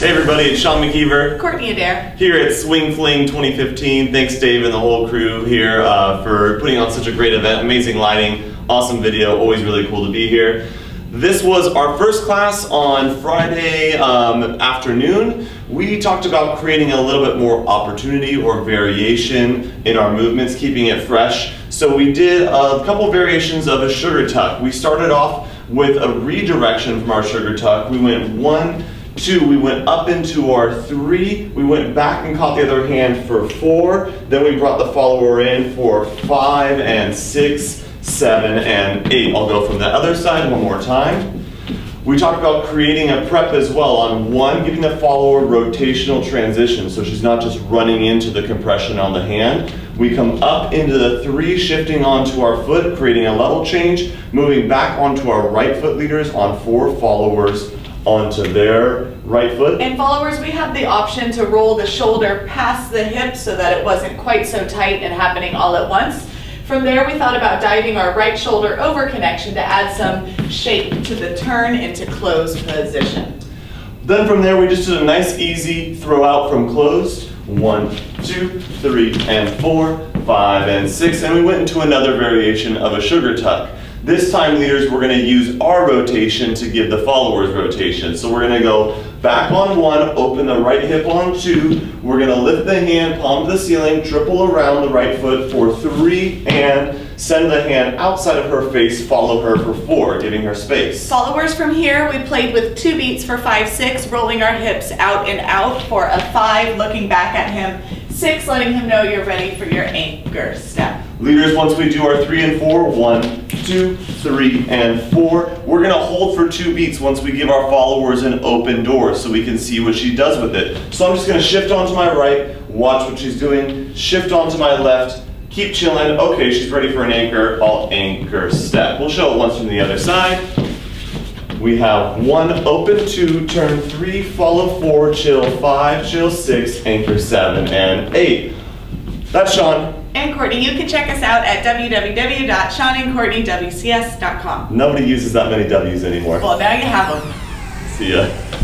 Hey everybody, it's Sean McKeever, Courtney Adair, here at Swing Fling 2015. Thanks Dave and the whole crew here for putting on such a great event. Amazing lighting, awesome video, always really cool to be here. This was our first class on Friday afternoon. We talked about creating a little bit more opportunity or variation in our movements, keeping it fresh. So we did a couple variations of a sugar tuck. We started off with a redirection from our sugar tuck. We went 1, 2, we went up into our 3, we went back and caught the other hand for 4, then we brought the follower in for 5 and 6, 7 and 8. I'll go from the other side one more time. We talked about creating a prep as well on 1, giving the follower rotational transition so she's not just running into the compression on the hand. We come up into the 3, shifting onto our foot, creating a level change, moving back onto our right foot leaders on 4 followers onto their right foot. And followers, we had the option to roll the shoulder past the hip so that it wasn't quite so tight and happening all at once. From there, we thought about diving our right shoulder over connection to add some shape to the turn into closed position. Then from there, we just did a nice easy throw out from closed. 1, 2, 3, and 4, 5, and 6. And we went into another variation of a sugar tuck. This time, leaders, we're going to use our rotation to give the followers rotation. So we're going to go back on 1, open the right hip on 2. We're going to lift the hand, palm to the ceiling, triple around the right foot for 3, and send the hand outside of her face, follow her for 4, giving her space. Followers, from here, we played with 2 beats for 5, 6, rolling our hips out and out for a 5, looking back at him, 6, letting him know you're ready for your anchor step. Leaders, once we do our 3 and 4, 1, 2, 3, and 4, we're gonna hold for 2 beats once we give our followers an open door so we can see what she does with it. So I'm just gonna shift onto my right, watch what she's doing, shift onto my left, keep chilling. Okay, she's ready for an anchor, I'll anchor step. We'll show it once from the other side. We have 1, open 2, turn 3, follow 4, chill 5, chill 6, anchor 7 and 8. That's Sean. And Courtney. You can check us out at www.seanandcourteywcs.com. Nobody uses that many W's anymore. Well, now you have them. See ya.